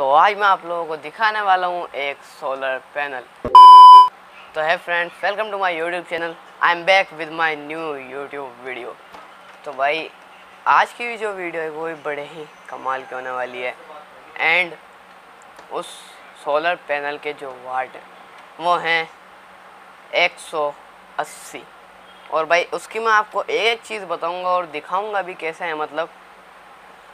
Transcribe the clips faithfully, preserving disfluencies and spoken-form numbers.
तो आज मैं आप लोगों को दिखाने वाला हूँ एक सोलर पैनल। तो है friends, welcome to my YouTube channel. I am back with my new YouTube video. तो भाई आज की जो वीडियो है वो भी बड़े ही कमाल की होने वाली है, एंड उस सोलर पैनल के जो वाट हैं वो हैं एक सौ अस्सी। और भाई उसकी मैं आपको एक एक चीज़ बताऊंगा और दिखाऊंगा भी कैसे है, मतलब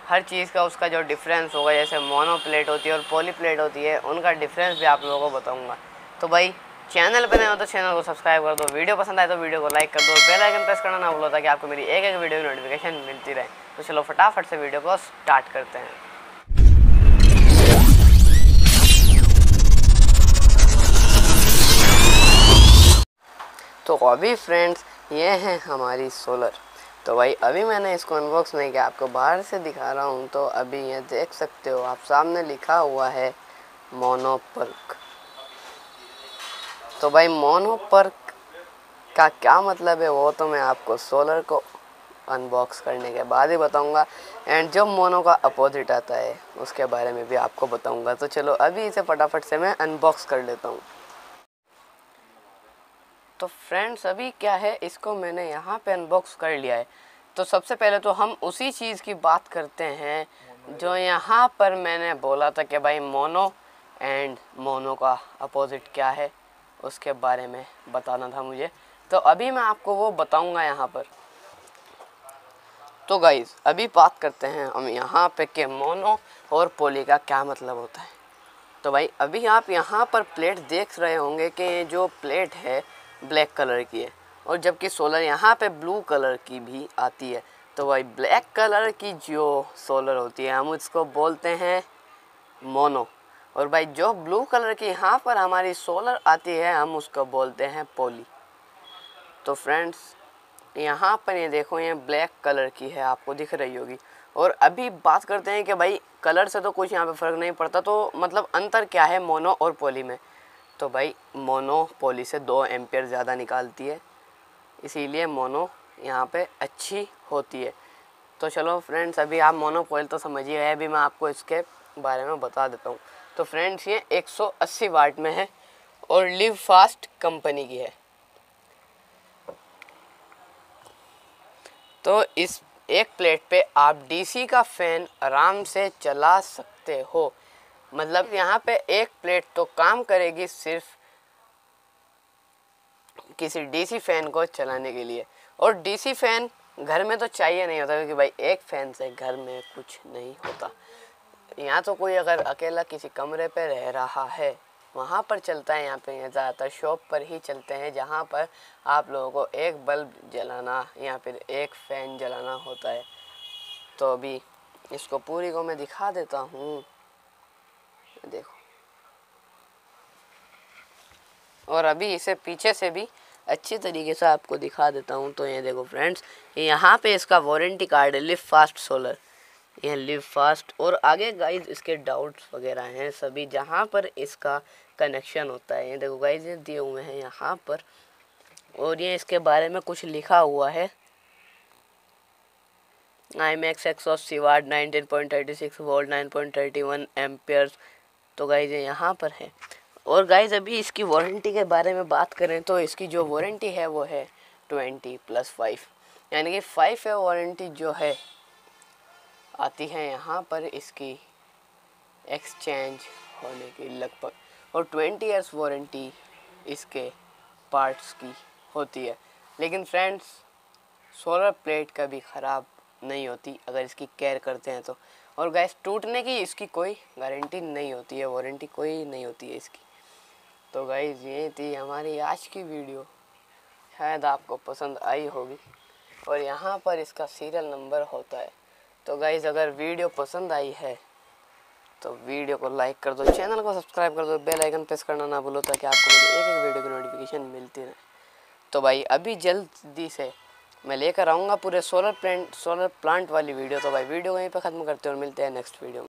हर चीज़ का उसका जो डिफरेंस होगा, जैसे मोनो प्लेट होती है और पॉली प्लेट होती है, उनका डिफरेंस भी आप लोगों को बताऊंगा। तो भाई चैनल पे नए हो तो चैनल को सब्सक्राइब कर दो, वीडियो पसंद आए तो वीडियो को लाइक कर दो, बेल आइकन प्रेस करना ना भूलो ताकि आपको मेरी एक एक वीडियो की नोटिफिकेशन मिलती रहे। तो चलो फटाफट से वीडियो को स्टार्ट करते हैं। तो अभी फ्रेंड्स ये है हमारी सोलर। तो भाई अभी मैंने इसको अनबॉक्स नहीं किया, आपको बाहर से दिखा रहा हूँ। तो अभी ये देख सकते हो आप, सामने लिखा हुआ है मोनोपर्क। तो भाई मोनोपर्क का क्या मतलब है वो तो मैं आपको सोलर को अनबॉक्स करने के बाद ही बताऊँगा, एंड जो मोनो का अपोजिट आता है उसके बारे में भी आपको बताऊँगा। तो चलो अभी इसे फटाफट से मैं अनबॉक्स कर लेता हूँ। तो फ्रेंड्स अभी क्या है, इसको मैंने यहाँ पे अनबॉक्स कर लिया है। तो सबसे पहले तो हम उसी चीज़ की बात करते हैं जो यहाँ पर मैंने बोला था कि भाई मोनो एंड मोनो का अपोजिट क्या है, उसके बारे में बताना था मुझे। तो अभी मैं आपको वो बताऊँगा यहाँ पर। तो गाइज़ अभी बात करते हैं हम यहाँ पे कि मोनो और पॉली का क्या मतलब होता है। तो भाई अभी आप यहाँ पर प्लेट देख रहे होंगे कि जो प्लेट है ब्लैक कलर की है, और जबकि सोलर यहाँ पे ब्लू कलर की भी आती है। तो भाई ब्लैक कलर की जो सोलर होती है हम उसको बोलते हैं मोनो, और भाई जो ब्लू कलर की यहाँ पर हमारी सोलर आती है हम उसको बोलते हैं पॉली। तो फ्रेंड्स यहाँ पर ये देखो, ये ब्लैक कलर की है, आपको दिख रही होगी। और अभी बात करते हैं कि भाई कलर से तो कुछ यहाँ पे फ़र्क नहीं पड़ता, तो मतलब अंतर क्या है मोनो और पॉली में। तो भाई मोनो पॉली से दो एम्पियर ज़्यादा निकालती है, इसीलिए मोनो यहाँ पे अच्छी होती है। तो चलो फ्रेंड्स अभी आप मोनो पॉली तो समझिए गए, अभी मैं आपको इसके बारे में बता देता हूँ। तो फ्रेंड्स ये एक सौ अस्सी वाट में है और लिव फास्ट कंपनी की है। तो इस एक प्लेट पे आप डीसी का फ़ैन आराम से चला सकते हो, मतलब यहाँ पे एक प्लेट तो काम करेगी सिर्फ किसी डीसी फैन को चलाने के लिए। और डीसी फैन घर में तो चाहिए नहीं होता, क्योंकि भाई एक फैन से घर में कुछ नहीं होता। यहाँ तो कोई अगर अकेला किसी कमरे पे रह रहा है वहाँ पर चलता है, यहाँ पे ज़्यादातर शॉप पर ही चलते हैं जहाँ पर आप लोगों को एक बल्ब जलाना या फिर एक फ़ैन जलाना होता है। तो अभी इसको पूरी को मैं दिखा देता हूँ, देखो। और अभी इसे पीछे से भी अच्छी तरीके से आपको दिखा देता हूँ। तो ये देखो फ्रेंड्स, यहाँ पे इसका वारंटी कार्ड है लिव फास्ट सोलर, यह लिव फास्ट। और आगे गाइज इसके डाउट्स वगैरह हैं सभी, जहाँ पर इसका कनेक्शन होता है। ये देखो गाइज ये दिए हुए हैं यहाँ पर, और ये इसके बारे में कुछ लिखा हुआ है। आई मैक्स एक सौ अस्सी watt, nineteen point thirty six volt, nine point thirty one amperes. तो गाइज ये यहाँ पर है। और गाइज अभी इसकी वारंटी के बारे में बात करें तो इसकी जो वारंटी है वो है ट्वेंटी प्लस फाइव, यानी कि फाइव है वारंटी जो है आती है यहाँ पर इसकी एक्सचेंज होने की लगभग, और ट्वेंटी ईयर्स वारंटी इसके पार्ट्स की होती है। लेकिन फ्रेंड्स सोलर प्लेट कभी ख़राब नहीं होती अगर इसकी केयर करते हैं तो, और गैस टूटने की इसकी कोई गारंटी नहीं होती है, वारंटी कोई नहीं होती है इसकी। तो गाइस ये थी हमारी आज की वीडियो, शायद आपको पसंद आई होगी। और यहाँ पर इसका सीरियल नंबर होता है। तो गाइस अगर वीडियो पसंद आई है तो वीडियो को लाइक कर दो, चैनल को सब्सक्राइब कर दो, बेल आइकन प्रेस करना ना भूलो ताकि आपको मेरी एक एक वीडियो की नोटिफिकेशन मिलती रहे। तो भाई अभी जल्दी से मैं लेकर आऊँगा पूरे सोलर प्लांट सोलर प्लांट वाली वीडियो। तो भाई वीडियो यहीं पे ख़त्म करते हैं और मिलते हैं नेक्स्ट वीडियो में।